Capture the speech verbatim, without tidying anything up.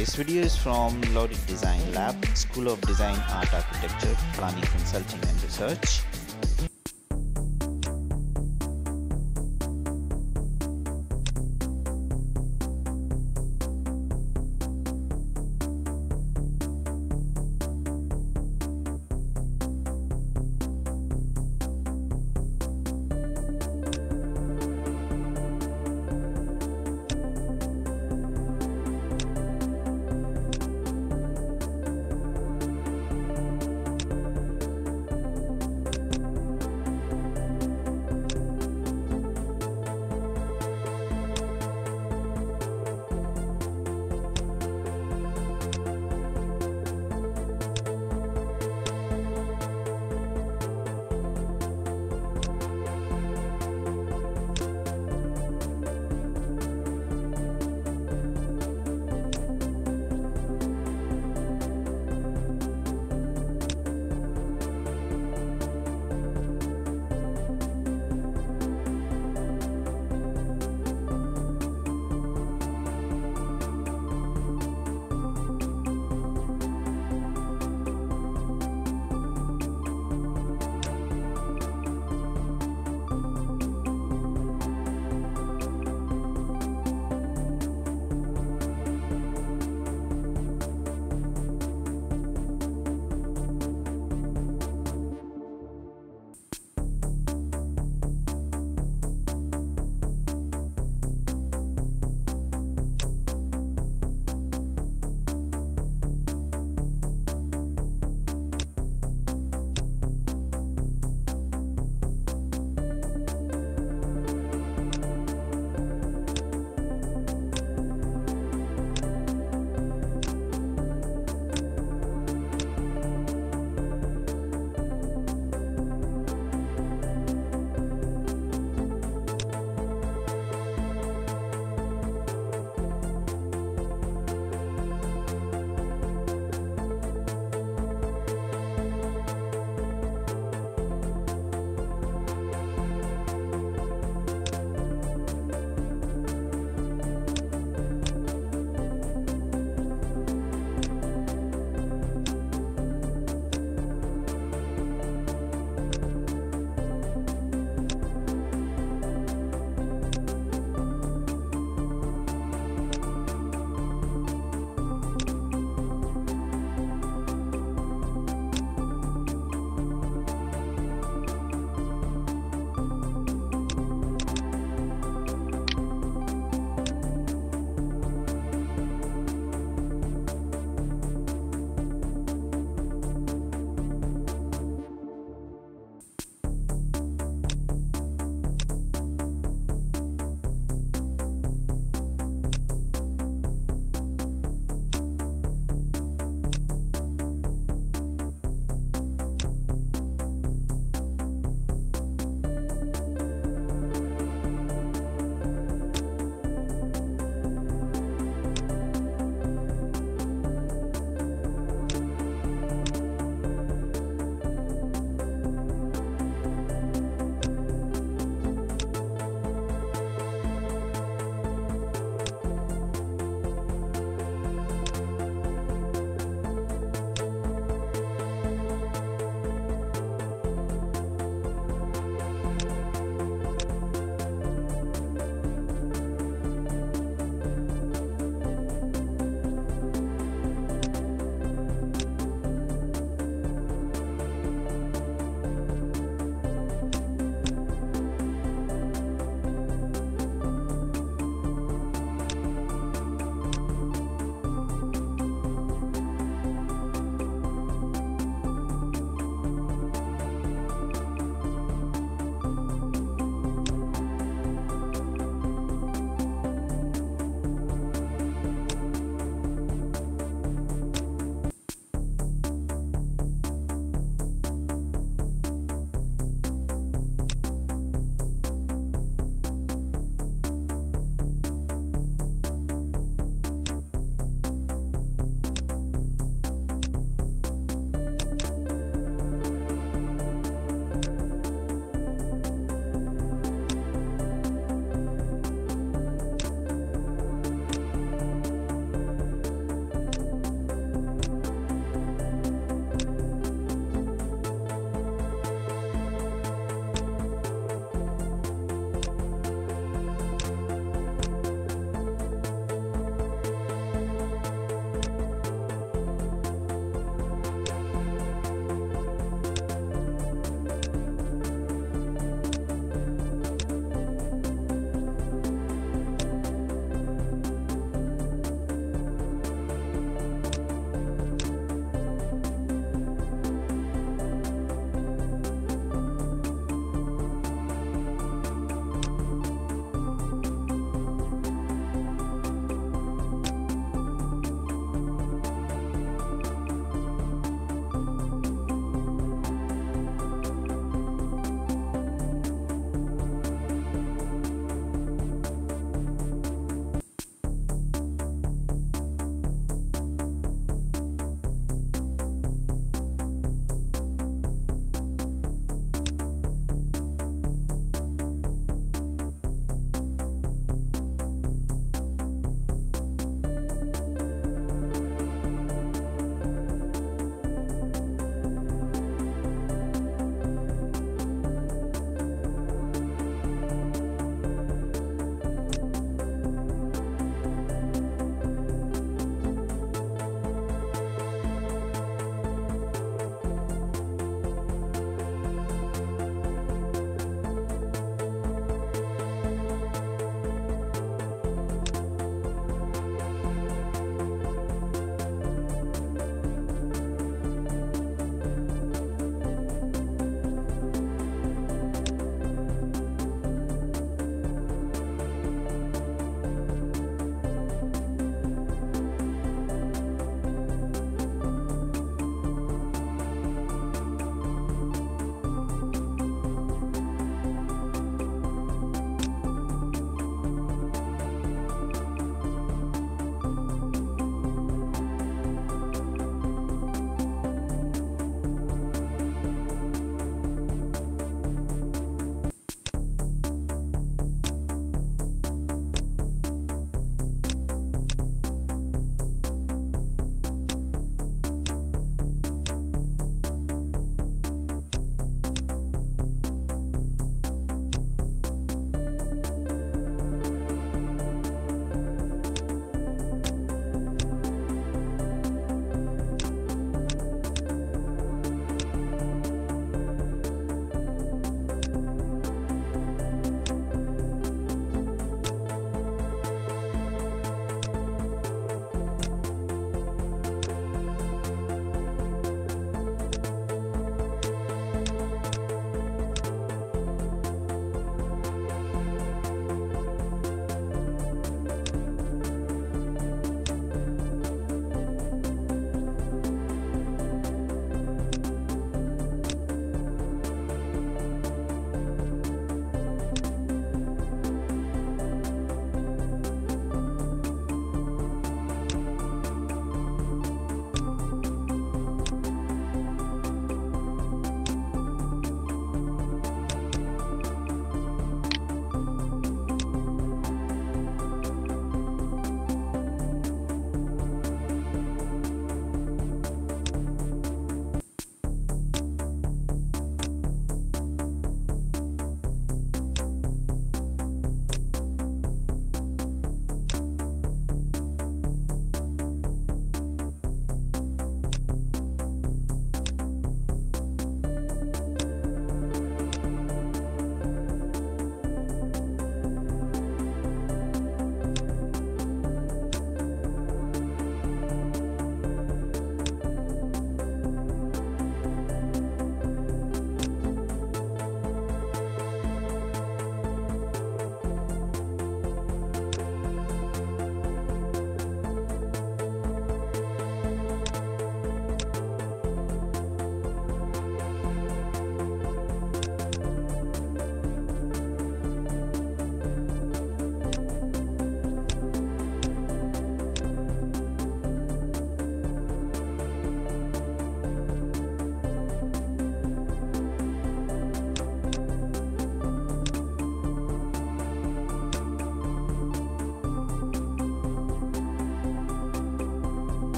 This video is from LaureateDesignLab, School of Design, Art, Architecture, Planning, Consulting and Research.